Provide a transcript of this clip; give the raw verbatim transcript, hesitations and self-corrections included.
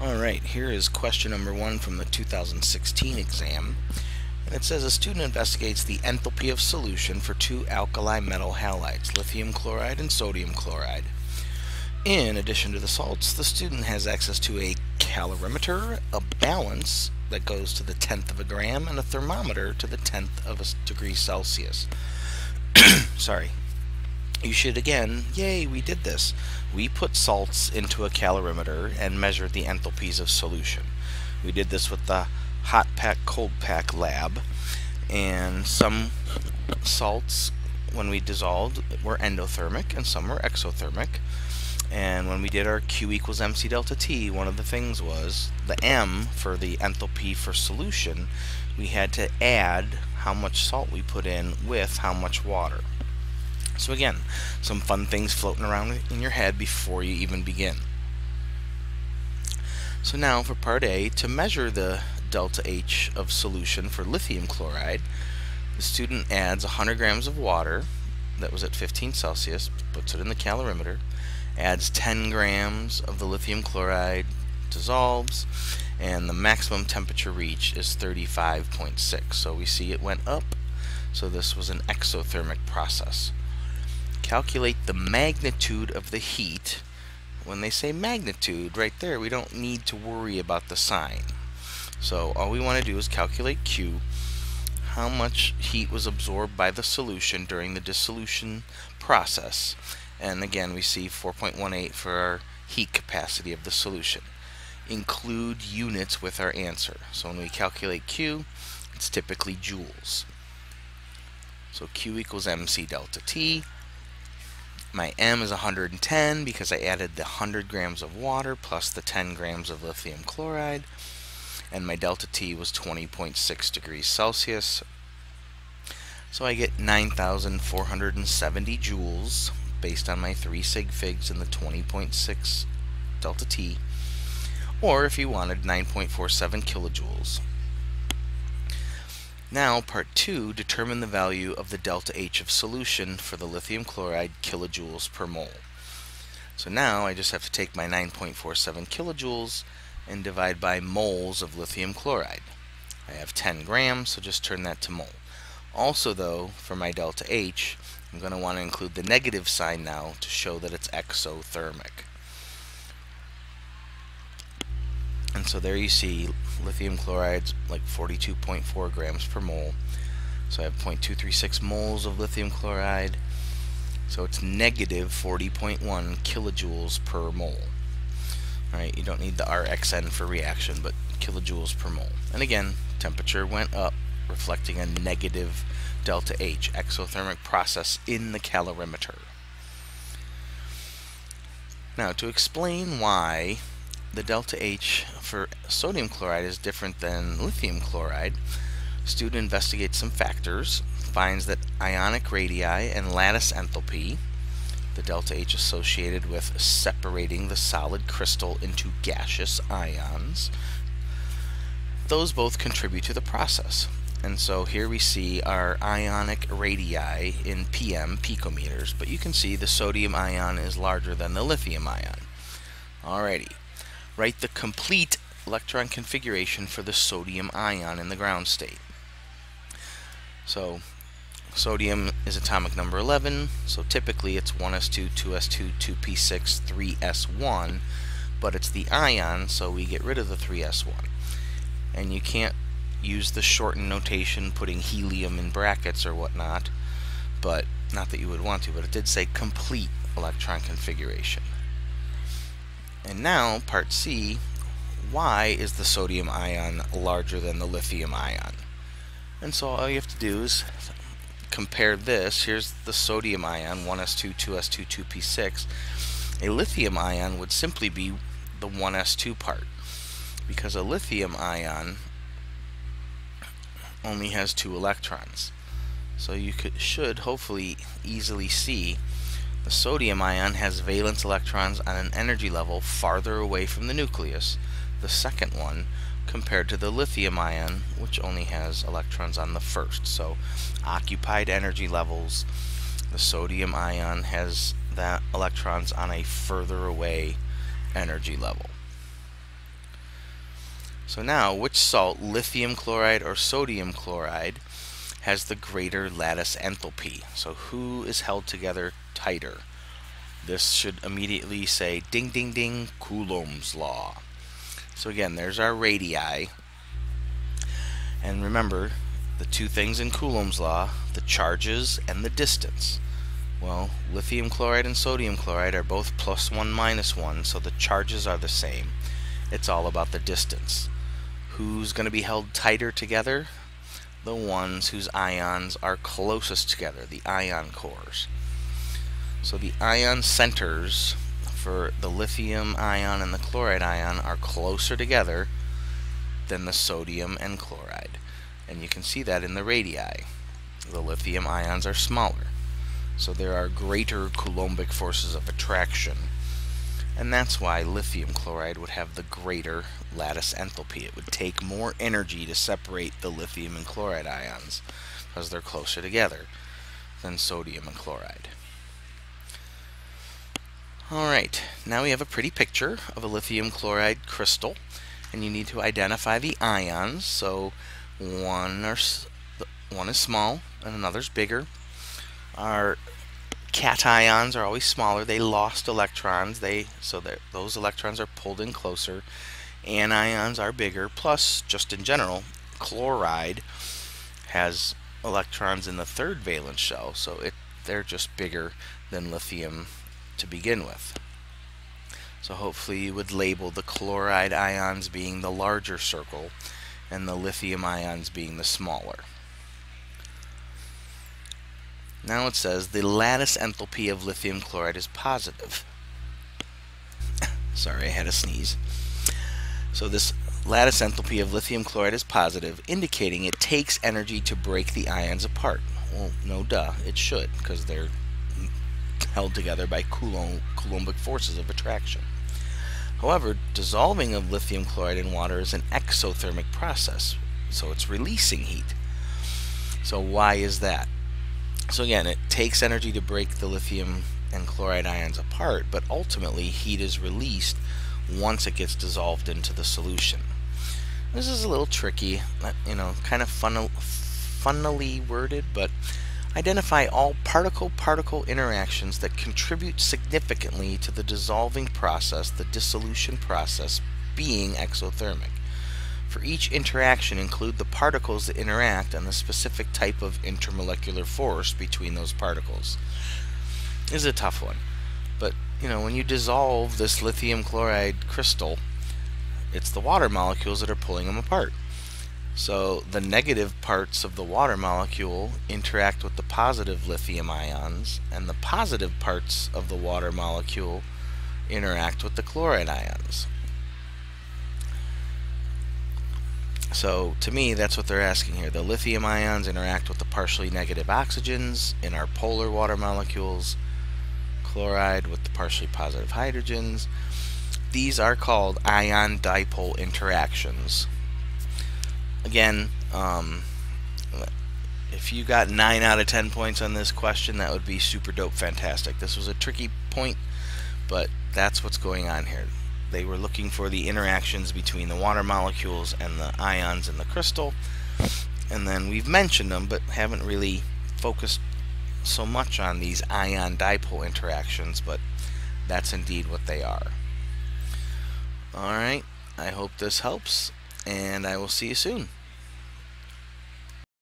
Alright, here is question number one from the two thousand sixteen exam. And it says a student investigates the enthalpy of solution for two alkali metal halides, lithium chloride and sodium chloride. In addition to the salts, the student has access to a calorimeter, a balance that goes to the tenth of a gram, and a thermometer to the tenth of a degree Celsius. Sorry. You should again, yay, we did this. We put salts into a calorimeter and measured the enthalpies of solution. We did this with the hot pack, cold pack lab, and some salts, when we dissolved, were endothermic and some were exothermic. And when we did our Q equals M C delta T, one of the things was the M for the enthalpy for solution, we had to add how much salt we put in with how much water. So again, some fun things floating around in your head before you even begin. So now for part A, to measure the delta H of solution for lithium chloride, the student adds one hundred grams of water, that was at fifteen Celsius, puts it in the calorimeter, adds ten grams of the lithium chloride, dissolves, and the maximum temperature reached is thirty-five point six. So we see it went up, so this was an exothermic process. Calculate the magnitude of the heat. When they say magnitude right there, we don't need to worry about the sign. So all we want to do is calculate Q, how much heat was absorbed by the solution during the dissolution process. And again, we see four point one eight for our heat capacity of the solution. Include units with our answer. So when we calculate Q, it's typically joules. So Q equals M C delta T. My M is one hundred ten because I added the one hundred grams of water plus the ten grams of lithium chloride, and my delta T was twenty point six degrees Celsius. So I get nine thousand four hundred seventy joules based on my three sig figs and the twenty point six delta T, or if you wanted, nine point four seven kilojoules. Now, part two, determine the value of the delta H of solution for the lithium chloride kilojoules per mole. So now I just have to take my nine point four seven kilojoules and divide by moles of lithium chloride. I have ten grams, so just turn that to mole. Also though, for my delta H, I'm going to want to include the negative sign now to show that it's exothermic. And so there you see lithium chloride's like forty-two point four grams per mole. So I have zero point two three six moles of lithium chloride. So it's negative forty point one kilojoules per mole. Alright, you don't need the R X N for reaction, but kilojoules per mole. And again, temperature went up, reflecting a negative delta H, exothermic process in the calorimeter. Now, to explain why the delta H for sodium chloride is different than lithium chloride, student investigates some factors, finds that ionic radii and lattice enthalpy, the delta H associated with separating the solid crystal into gaseous ions, those both contribute to the process. And so here we see our ionic radii in P M, picometers, but you can see the sodium ion is larger than the lithium ion. Alrighty. Write the complete electron configuration for the sodium ion in the ground state. So sodium is atomic number eleven, so typically it's one S two, two S two, two P six, three S one, but it's the ion, so we get rid of the three S one. And you can't use the shortened notation putting helium in brackets or whatnot, but not that you would want to, but it did say complete electron configuration. And now, part C, why is the sodium ion larger than the lithium ion? And so all you have to do is compare this. Here's the sodium ion, one S two, two S two, two P six. A lithium ion would simply be the one S two part, because a lithium ion only has two electrons. So you could, should hopefully easily see the sodium ion has valence electrons on an energy level farther away from the nucleus, the second one, compared to the lithium ion, which only has electrons on the first. So occupied energy levels, the sodium ion has that electrons on a further away energy level. So now, which salt, lithium chloride or sodium chloride, has the greater lattice enthalpy? So who is held together tighter? This should immediately say ding ding ding, Coulomb's Law. So again, there's our radii. And remember, the two things in Coulomb's Law, the charges and the distance. Well, lithium chloride and sodium chloride are both plus one minus one, so the charges are the same. It's all about the distance. Who's going to be held tighter together? The ones whose ions are closest together, the ion cores. So the ion centers for the lithium ion and the chloride ion are closer together than the sodium and chloride. And you can see that in the radii. The lithium ions are smaller. So there are greater Coulombic forces of attraction. And that's why lithium chloride would have the greater lattice enthalpy. It would take more energy to separate the lithium and chloride ions because they're closer together than sodium and chloride. Alright, now we have a pretty picture of a lithium chloride crystal, and you need to identify the ions. So one, are, one is small and another's bigger. Our cations are always smaller. They lost electrons, they so that those electrons are pulled in closer. Anions are bigger, plus just in general, chloride has electrons in the third valence shell, so it they're just bigger than lithium to begin with. So hopefully you would label the chloride ions being the larger circle and the lithium ions being the smaller. Now it says the lattice enthalpy of lithium chloride is positive. Sorry, I had a sneeze. So this lattice enthalpy of lithium chloride is positive, indicating it takes energy to break the ions apart. Well, no duh, it should, because they're held together by Coulomb, Coulombic forces of attraction. However, dissolving of lithium chloride in water is an exothermic process, so it's releasing heat. So why is that? So again, it takes energy to break the lithium and chloride ions apart, but ultimately heat is released once it gets dissolved into the solution. This is a little tricky, you know, kind of funnel, funnily worded, but identify all particle-particle interactions that contribute significantly to the dissolving process, the dissolution process being exothermic. For each interaction, include the particles that interact and the specific type of intermolecular force between those particles. This is a tough one, but you know, when you dissolve this lithium chloride crystal, it's the water molecules that are pulling them apart. So the negative parts of the water molecule interact with the positive lithium ions, and the positive parts of the water molecule interact with the chloride ions. So to me, that's what they're asking here. The lithium ions interact with the partially negative oxygens in our polar water molecules, chloride with the partially positive hydrogens. These are called ion dipole interactions. Again, um, if you got nine out of ten points on this question, that would be super dope fantastic. This was a tricky point, but that's what's going on here. They were looking for the interactions between the water molecules and the ions in the crystal, and then we've mentioned them but haven't really focused so much on these ion dipole interactions, but that's indeed what they are. Alright, I hope this helps, and I will see you soon.